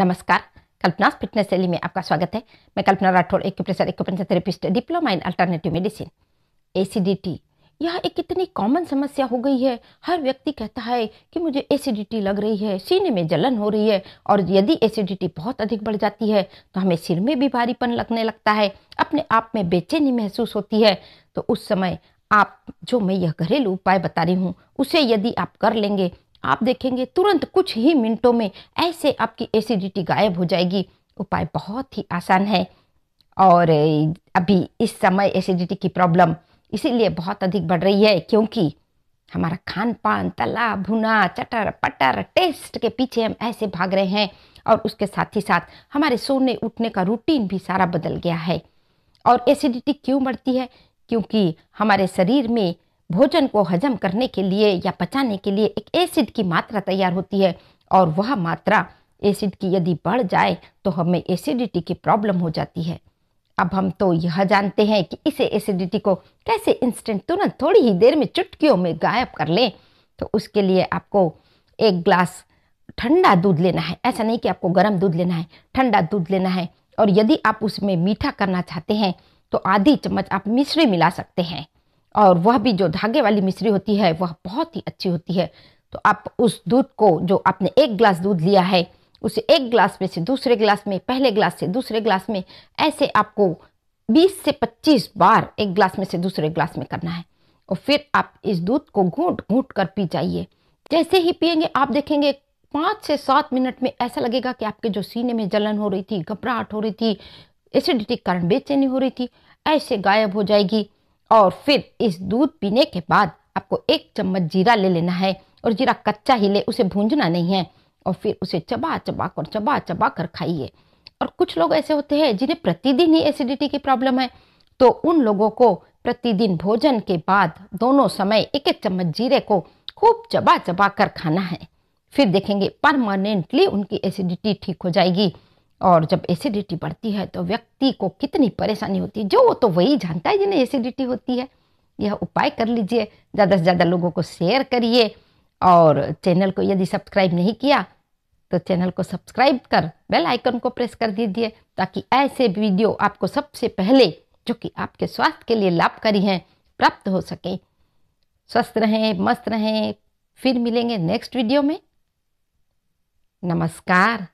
नमस्कार, कल्पना फिटनेस शैली में आपका स्वागत है। मैं Kalpana Rathore, acupressure acupuncture therapist, diploma in alternative medicine. Acidity यह एक इतनी कॉमन समस्या हो गई है। हर व्यक्ति कहता है कि मुझे एसिडिटी लग रही है, सीने में जलन हो रही है, और यदि एसिडिटी बहुत अधिक बढ़ जाती है तो हमें सिर में भी भारीपन लगने लगता है, अपने आप में बेचैनी महसूस होती है। तो उस समय आप जो मैं यह घरेलू उपाय बता रही हूँ उसे यदि आप कर लेंगे, आप देखेंगे तुरंत कुछ ही मिनटों में ऐसे आपकी एसिडिटी गायब हो जाएगी। उपाय बहुत ही आसान है और अभी इस समय एसिडिटी की प्रॉब्लम इसीलिए बहुत अधिक बढ़ रही है क्योंकि हमारा खान पान, तला भुना, चटर पटर टेस्ट के पीछे हम ऐसे भाग रहे हैं, और उसके साथ ही साथ हमारे सोने उठने का रूटीन भी सारा बदल गया है। और एसिडिटी क्यों बढ़ती है? क्योंकि हमारे शरीर में भोजन को हजम करने के लिए या पचाने के लिए एक एसिड की मात्रा तैयार होती है, और वह मात्रा एसिड की यदि बढ़ जाए तो हमें एसिडिटी की प्रॉब्लम हो जाती है। अब हम तो यह जानते हैं कि इसे एसिडिटी को कैसे इंस्टेंट, तुरंत थोड़ी ही देर में चुटकियों में गायब कर लें। तो उसके लिए आपको एक ग्लास ठंडा दूध लेना है। ऐसा नहीं कि आपको गर्म दूध लेना है, ठंडा दूध लेना है। और यदि आप उसमें मीठा करना चाहते हैं तो आधी चम्मच आप मिश्री मिला सकते हैं, और वह भी जो धागे वाली मिश्री होती है वह बहुत ही अच्छी होती है। तो आप उस दूध को, जो आपने एक गिलास दूध लिया है, उसे एक गिलास में से दूसरे गिलास में, पहले गिलास से दूसरे गिलास में, ऐसे आपको 20 से 25 बार एक गिलास में से दूसरे गिलास में करना है। और फिर आप इस दूध को घूंट घूंट कर पी जाइए। जैसे ही पिएंगे आप देखेंगे 5 से 7 मिनट में ऐसा लगेगा कि आपके जो सीने में जलन हो रही थी, घबराहट हो रही थी, एसिडिटी के कारण बेचैनी हो रही थी, ऐसे गायब हो जाएगी। और फिर इस दूध पीने के बाद आपको 1 चम्मच जीरा ले लेना है, और जीरा कच्चा ही ले, उसे भूंजना नहीं है। और फिर उसे चबा चबा कर खाइए। और कुछ लोग ऐसे होते हैं जिन्हें प्रतिदिन ही एसिडिटी की प्रॉब्लम है, तो उन लोगों को प्रतिदिन भोजन के बाद दोनों समय 1-1 चम्मच जीरे को खूब चबा कर खाना है। फिर देखेंगे परमानेंटली उनकी एसिडिटी ठीक हो जाएगी। और जब एसिडिटी बढ़ती है तो व्यक्ति को कितनी परेशानी होती है, जो वो तो वही जानता है जिन्हें एसिडिटी होती है। यह उपाय कर लीजिए, ज़्यादा से ज़्यादा लोगों को शेयर करिए, और चैनल को यदि सब्सक्राइब नहीं किया तो चैनल को सब्सक्राइब कर बेल आइकन को प्रेस कर दीजिए, ताकि ऐसे वीडियो आपको सबसे पहले, जो कि आपके स्वास्थ्य के लिए लाभकारी हैं, प्राप्त हो सके। स्वस्थ रहें, मस्त रहें। फिर मिलेंगे नेक्स्ट वीडियो में। नमस्कार।